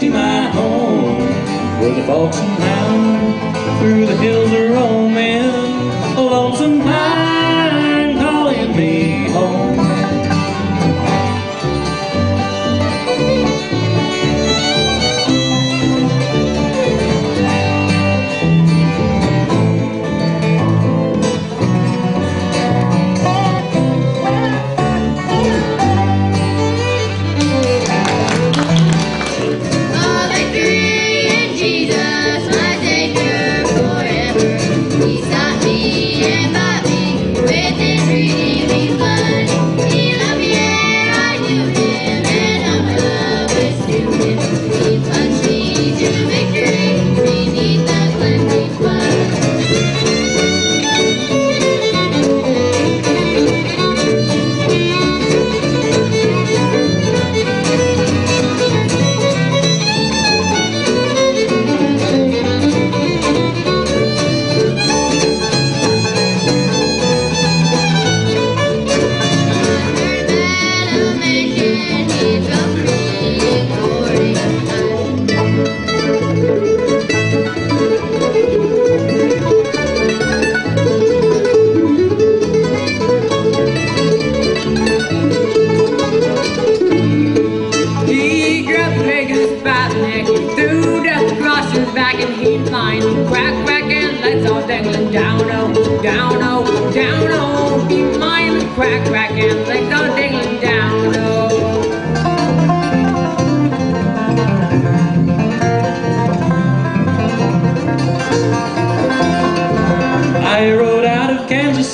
to my home, where the folks hound through the hills are roaming, a lonesome pine calling me home.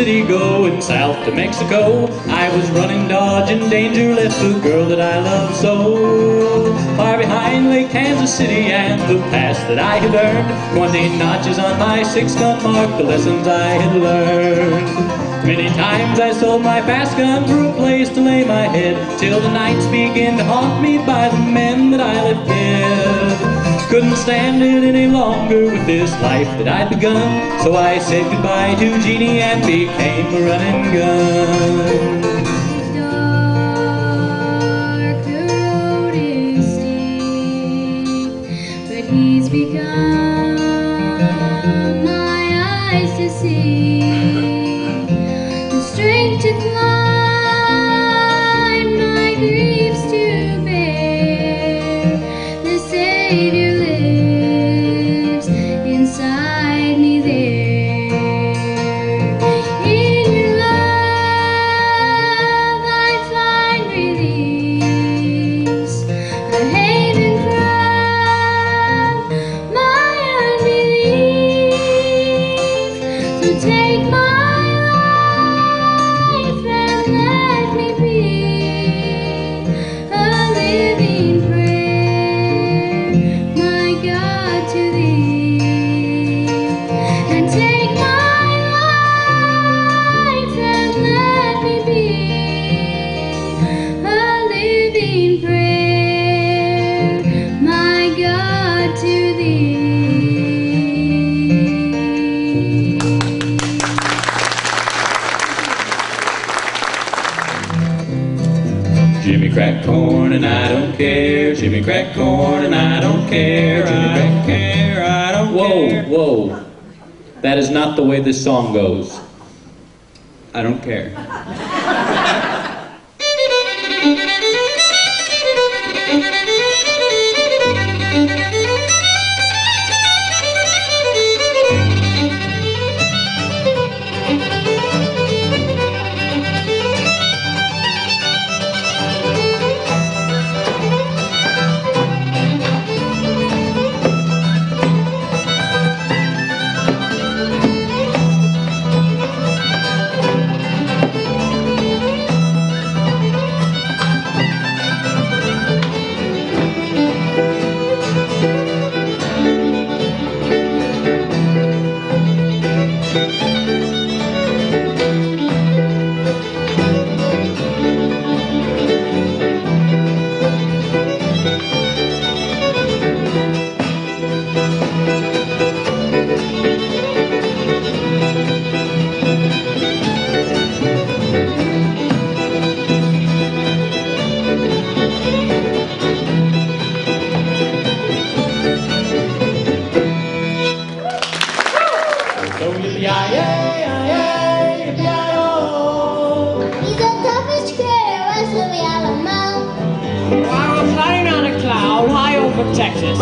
City going south to Mexico. I was running, dodging danger, left the girl that I loved so far behind lay Kansas City and the past that I had earned. 20 notches on my 6-gun marked the lessons I had learned. Many times I sold my fast gun through a place to lay my head, till the nights began to haunt me by the men that I left dead. Couldn't stand it any longer with this life that I'd begun, so I said goodbye to Jeannie and became a running gun. Dark the road is steep, but he's become my eyes to see, the strength to climb, my griefs to bear, the Savior. Jimmy cracked corn and I don't care. Jimmy cracked corn and I don't care. Jimmy cracked care, I don't care. Whoa, whoa. That is not the way this song goes. I don't care. of Texas.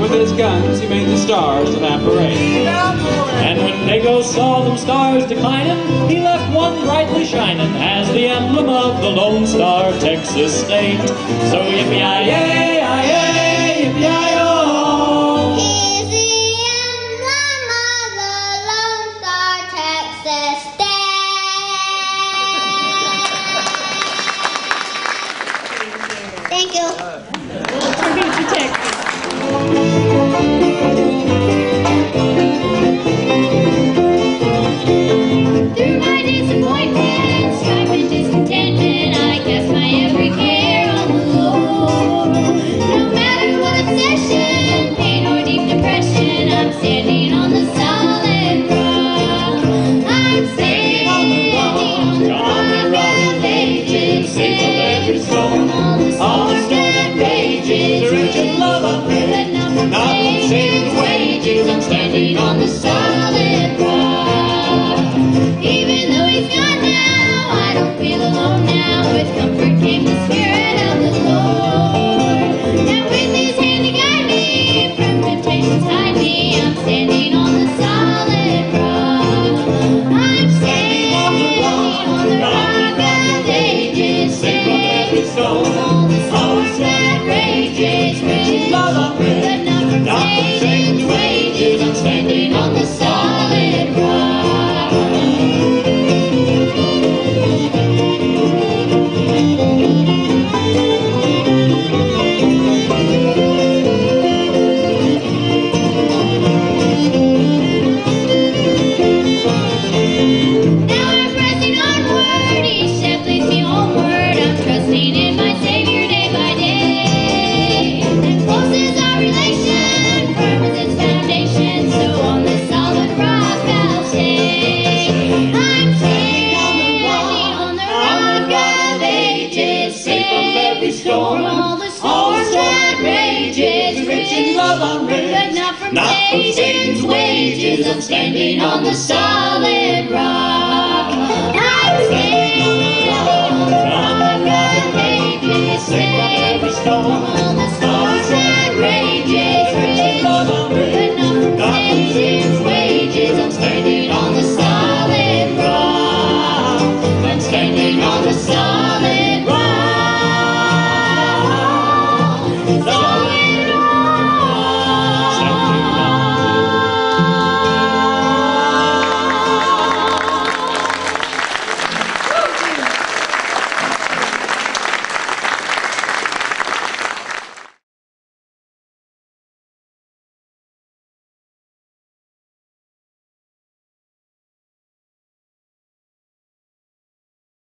With his guns, he made the stars to evaporate. And when Dago saw them stars declining, he left one brightly shining as the emblem of the Lone Star Texas state. So yippee-yi-yay, yippee-yi-yo. He's the emblem of the Lone Star Texas state. Thank you. Through my disappointment, strife and discontentment, I cast my every care on the Lord. No matter what obsession, pain or deep depression, I'm standing on the solid rock. I'm standing on the rock of ages, safe from every storm, on the storm that rages, rich in love of men, not from Satan's wages. I'm standing on the solid rock. Even though he's gone now, I don't feel alone now. With comfort came the Spirit of the Lord. And with His hand to guide me, from temptations hide me. I'm standing on the solid rock. I'm standing on the rock of ages, safe from every storm, on the storm that rages, rich in love of men, not from Satan's wages. I'm standing on the solid rock. Now I'm pressing onward, each step leads me homeward. I'm trusting in my Savior day by day, and close is our relation, foundation, so on the solid rock I'll stand. I'm standing on the rock of ages, safe from every storm, all the storms that rages, rich in love unrich, but not from Satan's wages. I'm standing on the solid rock. I'm standing on the rock of ages, safe from every storm, all the